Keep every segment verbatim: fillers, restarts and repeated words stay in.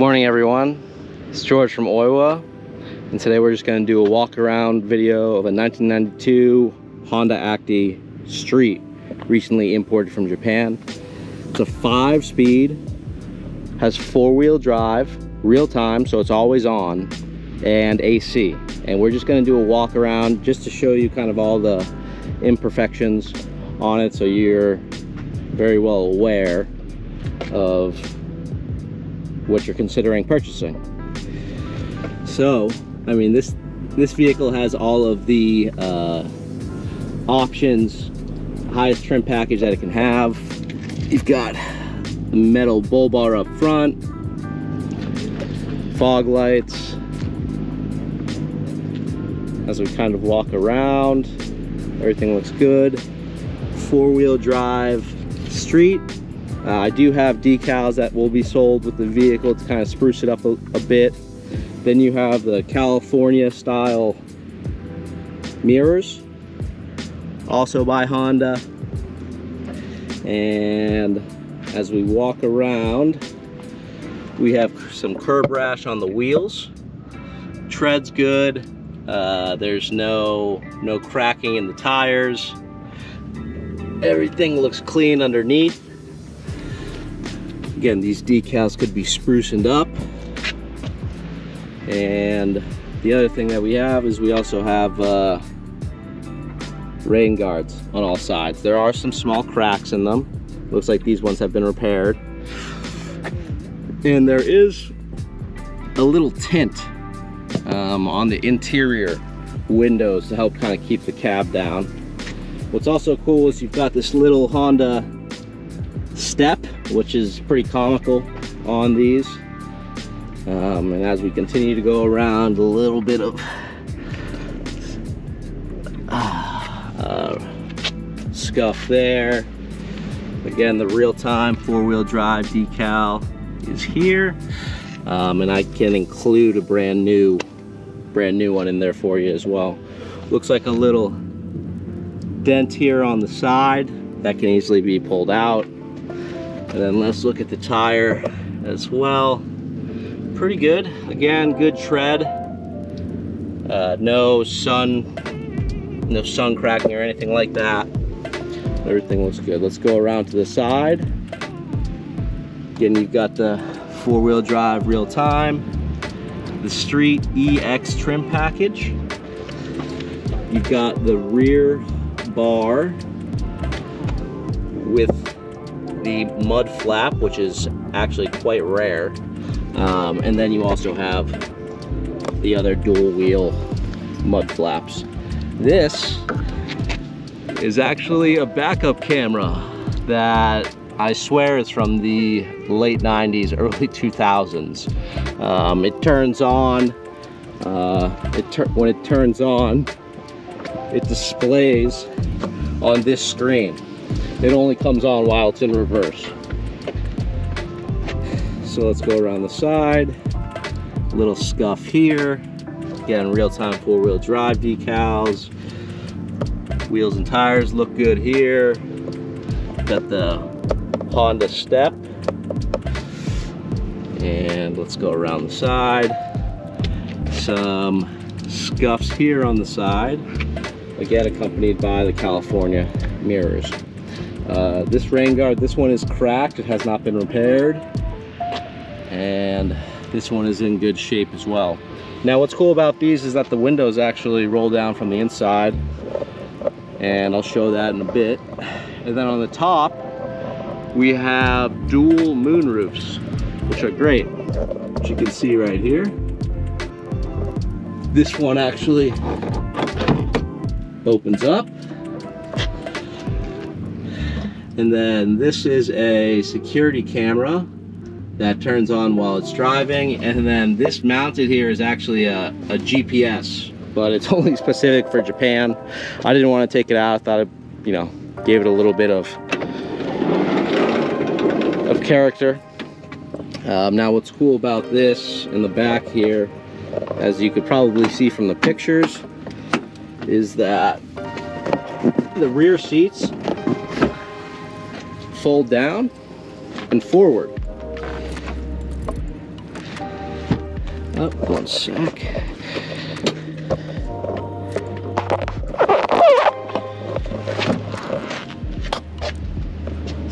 Morning everyone, it's George from O I W A, and today we're just going to do a walk around video of a nineteen ninety-two Honda Acty Street, recently imported from Japan. It's a five speed, has four wheel drive, real time, so it's always on, and A C. And we're just going to do a walk around just to show you kind of all the imperfections on it so you're very well aware of what you're considering purchasing. So I mean, this this vehicle has all of the uh, options, highest trim package that it can have. You've got the metal bull bar up front, fog lights as we kind of walk around. Everything looks good. Four-wheel drive street. Uh, I do have decals that will be sold with the vehicle to kind of spruce it up a, a bit. Then you have the California style mirrors, also by Honda. And as we walk around, we have some curb rash on the wheels. Tread's good. Uh, there's no, no cracking in the tires. Everything looks clean underneath. Again, these decals could be sprucened up. And the other thing that we have is we also have uh, rain guards on all sides. There are some small cracks in them. Looks like these ones have been repaired. And there is a little tint um, on the interior windows to help kind of keep the cab down. What's also cool is you've got this little Honda step, which is pretty comical on these. Um, and as we continue to go around, a little bit of uh, uh, scuff there. Again, the real-time four-wheel drive decal is here, um, and I can include a brand new, brand new one in there for you as well. Looks like a little dent here on the side that can easily be pulled out. And then let's look at the tire as well. Pretty good. Again, good tread. Uh, no sun, no sun cracking or anything like that. Everything looks good. Let's go around to the side. Again, you've got the four-wheel drive real time, the Street E X trim package. You've got the rear bar with the mud flap, which is actually quite rare, um, and then you also have the other dual wheel mud flaps. This is actually a backup camera that I swear is from the late nineties, early two thousands. Um, it turns on, uh, it tur when it turns on, it displays on this screen. It only comes on while it's in reverse. So let's go around the side. A little scuff here. Again, real-time four-wheel drive decals. Wheels and tires look good here. Got the Honda step. And let's go around the side. Some scuffs here on the side. Again, accompanied by the California mirrors. Uh, this rain guard, this one is cracked, it has not been repaired, and this one is in good shape as well. Now what's cool about these is that the windows actually roll down from the inside, and I'll show that in a bit. And then on the top we have dual moon roofs, which are great, which you can see right here. This one actually opens up. And then this is a security camera that turns on while it's driving. And then this mounted here is actually a, a G P S, but it's only specific for Japan. I didn't want to take it out. I thought it, you know, gave it a little bit of, of character. Um, now what's cool about this in the back here, as you could probably see from the pictures, is that the rear seats fold down and forward. Oh, one sec.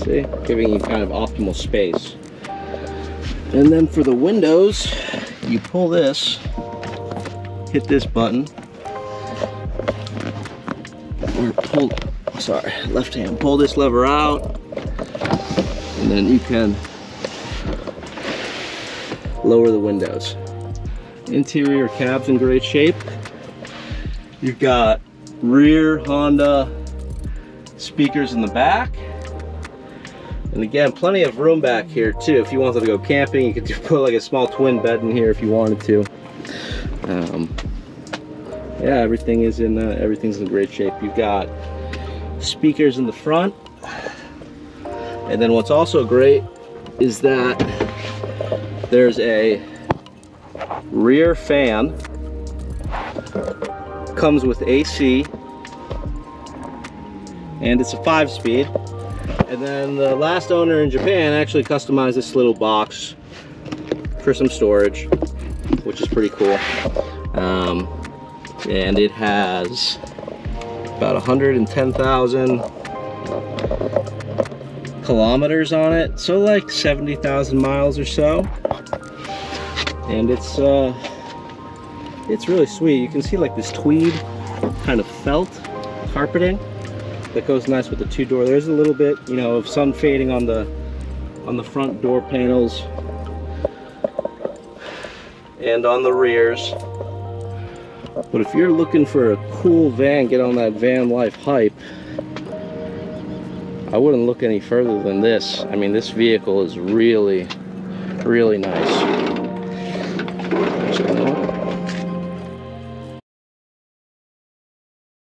See, giving you kind of optimal space. And then for the windows, you pull this, hit this button, or pull, sorry, left hand, pull this lever out, and then you can lower the windows. Interior cab's in great shape. You've got rear Honda speakers in the back. And again, plenty of room back here too. If you wanted to go camping, you could put like a small twin bed in here if you wanted to. Um, yeah, everything is in uh, everything's in great shape. You've got speakers in the front, and then what's also great is that there's a rear fan. Comes with A C, and it's a five-speed. And then the last owner in Japan actually customized this little box for some storage, which is pretty cool. Um, and it has about one hundred ten thousand kilometers on it, so like seventy thousand miles or so. And it's uh, it's really sweet. You can see like this tweed kind of felt carpeting that goes nice with the two door. There's a little bit, you know, of sun fading on the on the front door panels and on the rears. But if you're looking for a cool van, get on that van life hype, I wouldn't look any further than this. I mean, this vehicle is really, really nice.